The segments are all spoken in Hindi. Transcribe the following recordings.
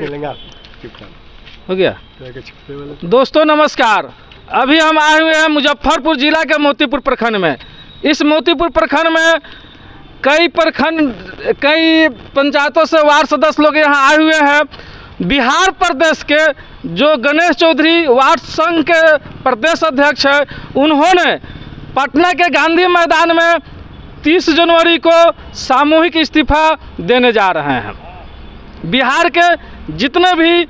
हो गया। दोस्तों नमस्कार, अभी हम आए हुए हैं मुजफ्फरपुर जिला के मोतीपुर प्रखंड में। इस मोतीपुर प्रखंड में कई पंचायतों से वार्ड सदस्य लोग यहाँ आए हुए हैं। बिहार प्रदेश के जो गणेश चौधरी वार्ड संघ के प्रदेश अध्यक्ष हैं, उन्होंने पटना के गांधी मैदान में 30 जनवरी को सामूहिक इस्तीफा देने जा रहे हैं। बिहार के जितने भी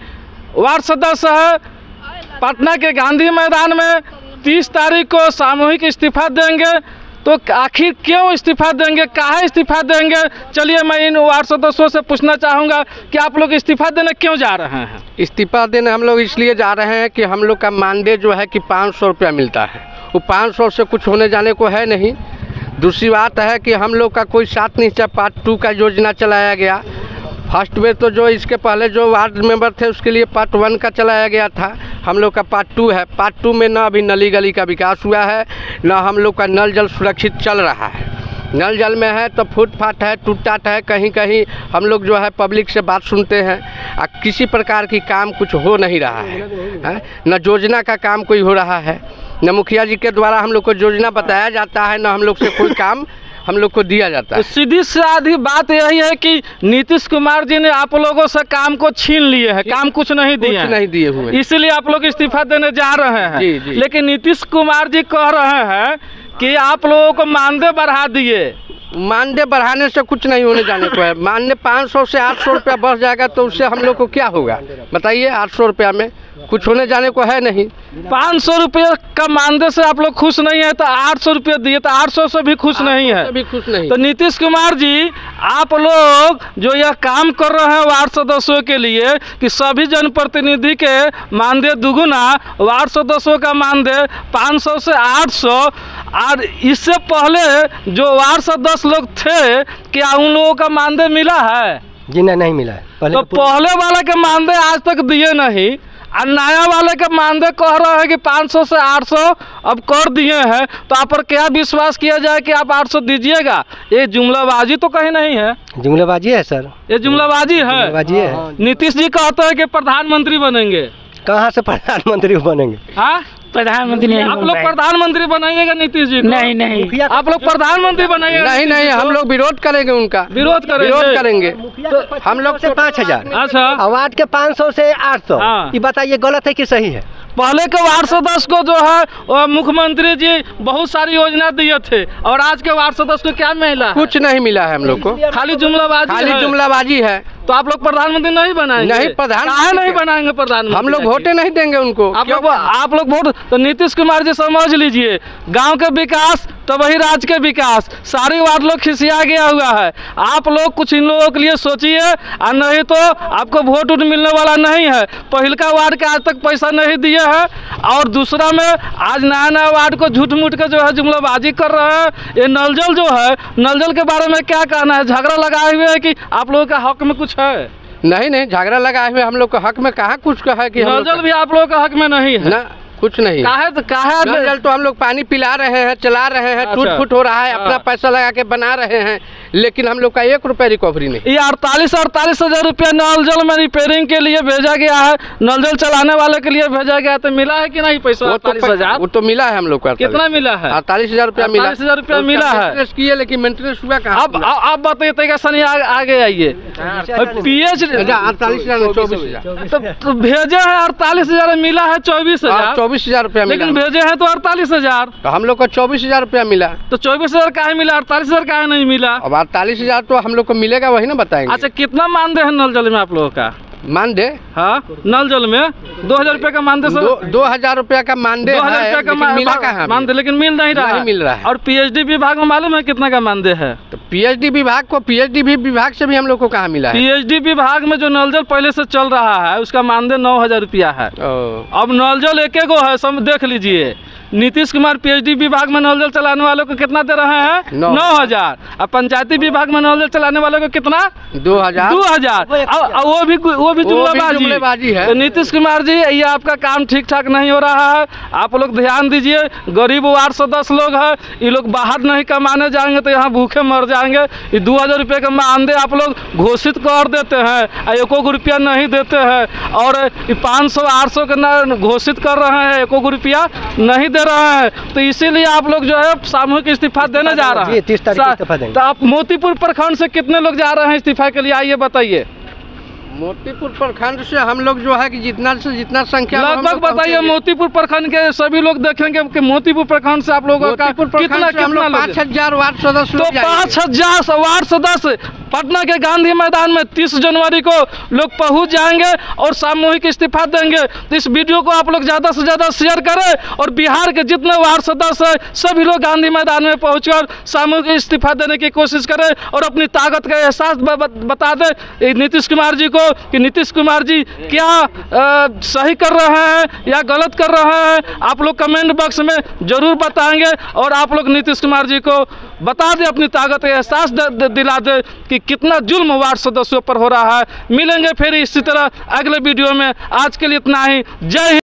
वार्ड सदस्य हैं पटना के गांधी मैदान में 30 तारीख को सामूहिक इस्तीफा देंगे। तो आखिर क्यों इस्तीफा देंगे, काहे इस्तीफा देंगे, चलिए मैं इन वार्ड सदस्यों से पूछना चाहूँगा कि आप लोग इस्तीफा देने क्यों जा रहे हैं। इस्तीफा देने हम लोग इसलिए जा रहे हैं कि हम लोग का मानदेय जो है कि 500 रुपया मिलता है, वो 500 से कुछ होने जाने को है नहीं। दूसरी बात है कि हम लोग का कोई 7 निश्चय पार्ट 2 का योजना चलाया गया। फर्स्ट में तो जो इसके पहले जो वार्ड मेंबर थे उसके लिए पार्ट 1 का चलाया गया था, हम लोग का पार्ट 2 है। पार्ट 2 में ना अभी नली गली का विकास हुआ है, ना हम लोग का नल जल सुरक्षित चल रहा है। नल जल में है तो फूटफाट है, टूट टाट है, कहीं कहीं हम लोग जो है पब्लिक से बात सुनते हैं और किसी प्रकार की काम कुछ हो नहीं रहा है। न योजना का काम कोई हो रहा है, न मुखिया जी के द्वारा हम लोग को योजना बताया जाता है, न हम लोग से कोई काम हम लोग को दिया जाता है। सीधी साधी बात यही है कि नीतीश कुमार जी ने आप लोगों से काम को छीन लिए है, काम कुछ नहीं दिए, हुए, इसलिए आप लोग इस्तीफा देने जा रहे हैं। जी, जी। लेकिन नीतीश कुमार जी कह रहे हैं कि आप लोगों को मानदेय बढ़ा दिए। मानदेय बढ़ाने से कुछ नहीं होने जाने को है। मानदेय 500 से 800 रुपया बढ़ जाएगा तो उससे हम लोग को क्या होगा बताइए। 800 रुपया में कुछ होने जाने को है नहीं। 500 रुपये का मानदेय से आप लोग खुश नहीं है तो 800 रुपये दिए तो 800 से भी खुश नहीं है, तो नीतीश कुमार जी आप लोग जो यह काम कर रहे हैं वार्ड सदस्यों के लिए कि सभी जनप्रतिनिधि के मानदेय दुगुना, वार्ड सदस्यों का मानदेय 500 से 800। और इससे पहले जो वार्ड सदस्य लोग थे क्या उन लोगों का मानदेय मिला है? जी नहीं मिला है। तो पहले वाला के मानदेय आज तक दिए नहीं, और नया वाले के मानदेय कह रहे हैं कि 500 से 800 अब कर दिए हैं, तो आप पर क्या विश्वास किया जाए कि आप 800 दीजिएगा? ये जुमलाबाजी तो कहीं नहीं है। जुमलाबाजी है सर, ये जुमलाबाजी है। नीतीश जी कहते हैं कि प्रधानमंत्री बनेंगे। कहाँ से प्रधानमंत्री बनेंगे? हाँ प्रधानमंत्री आप लोग प्रधानमंत्री बनाइएगा नीतीश जी? नहीं आप लोग प्रधानमंत्री बनाइएगा? नहीं हम लोग विरोध करेंगे, उनका विरोध करेंगे। तो हम लोग से 5000, अच्छा वार्ड के 500 से 800, ये बताइए गलत है कि सही है? पहले के वार्ड सदस्य को जो है मुख्यमंत्री जी बहुत सारी योजना दिए थे और आज के वार्ड सदस्य को क्या मिला? कुछ नहीं मिला है हम लोग को, खाली जुमलाबाजी है। तो आप लोग प्रधानमंत्री नहीं बनाएंगे? नहीं प्रधानमंत्री नहीं बनाएंगे। प्रधानमंत्री हम लोग वोटे नहीं देंगे उनको। आप लोग वोट, तो नीतीश कुमार जी समझ लीजिए, गांव के विकास तो वही राज्य के विकास। सारी वार्ड लोग खिसिया गया हुआ है। आप लोग कुछ इन लोगों के लिए सोचिए, और नहीं तो आपको वोट उठ मिलने वाला नहीं है। पहलका वार्ड का आज तक पैसा नहीं दिए है, और दूसरा में आज नया वार्ड को झूठ मूठ के जो है जुमलाबाजी कर रहे हैं। ये नल जल जो है, नल जल के बारे में क्या कहना है? झगड़ा लगाए हुए है कि आप लोगों का हक में कुछ है? नहीं झगड़ा लगाए हुए हम लोग का हक में कहाँ कुछ का है कि नल जल भी आप लोगों का हक में नहीं है, कुछ नहीं। काहे तो हम लोग पानी पिला रहे हैं, चला रहे हैं, टूट फूट हो रहा है, अपना पैसा लगा के बना रहे हैं, लेकिन हम लोग का 1 रुपया रिकवरी नहीं। ये 48,000 रुपया नल जल में रिपेयरिंग के लिए भेजा गया है, नल जल चलाने वाले के लिए भेजा गया, तो मिला है कि नहीं पैसा? 48,000 वो तो मिला है हम लोग का। कितना मिला है? 48,000 रुपया मिला। 48,000 रुपया मिला है, लेकिन मेंटेनेंस हुआ कहाँ? अब बताइए, सनी आगे आइए। पीएच 48,000 तो भेजे है, 48,000 मिला है, 24,000 रुपया। लेकिन भेजे हैं तो 48,000, तो हम लोग को 24,000 रुपया मिला। तो 24,000 काहे मिला, 48,000 काहे नहीं मिला? अब 48,000 तो हम लोग को मिलेगा, वही ना बताएंगे। अच्छा कितना मानदेय है नल जल में आप लोगों का? मानदेय हाँ नल जल में 2,000 रुपया का मानदेय। 2,000 रुपया का मानदेय मानदेय, लेकिन मिल नहीं रहा, है। और पीएचडी विभाग में मालूम है कितना का मानदेय है? तो पीएचडी विभाग को पीएचडी विभाग से भी हम लोग को कहाँ मिला है? पीएचडी विभाग में जो नल जल पहले से चल रहा है उसका मानदेय 9,000 रुपया है। अब नल जल एक गो है, सब देख लीजिए, नीतीश कुमार पीएचडी विभाग में नोजल चलाने वालों को कितना दे रहे हैं? 9,000। और पंचायती विभाग में नोजल चलाने वालों को कितना? 2,000। वो भी जुमलेबाजी है। नीतीश कुमार जी, ये आपका काम ठीक ठाक नहीं हो रहा है, आप लोग ध्यान दीजिए। गरीब 810 लोग है, ये लोग बाहर नहीं कमाने जाएंगे तो यहाँ भूखे मर जाएंगे। 2,000 रुपये का मानदेय आप लोग घोषित कर देते हैं, एको गो रुपया नहीं देते हैं, और 500-800 का घोषित कर रहे हैं, एको गो रुपया नहीं दे रहे हैं। तो इसीलिए आप लोग जो है सामूहिक इस्तीफा देने जा रहे हैं। तो आप मोतीपुर प्रखंड से कितने लोग जा रहे हैं इस्तीफा के लिए, आइए बताइए। मोतीपुर प्रखंड से हम लोग जो है कि जितना से जितना संख्या लगभग बताइए। मोतीपुर प्रखंड के सभी लोग देखेंगे कि मोतीपुर प्रखंड से आप लोगों का कितना 5,810 लोग। 5,810 पटना के गांधी मैदान में 30 जनवरी को लोग पहुंच जाएंगे और सामूहिक इस्तीफा देंगे। तो इस वीडियो को आप लोग ज़्यादा से ज़्यादा शेयर करें और बिहार के जितने वार्ड सदस्य हैं सभी लोग गांधी मैदान में पहुंचकर सामूहिक इस्तीफा देने की कोशिश करें और अपनी ताकत का एहसास बता दें नीतीश कुमार जी को कि नीतीश कुमार जी क्या सही कर रहे हैं या गलत कर रहे हैं। आप लोग कमेंट बॉक्स में ज़रूर बताएँगे और आप लोग नीतीश कुमार जी को बता दें, अपनी ताकत का एहसास दिला दें कि कितना जुल्म वार्ड सदस्यों पर हो रहा है। मिलेंगे फिर इसी तरह अगले वीडियो में। आज के लिए इतना ही। जय हिंद।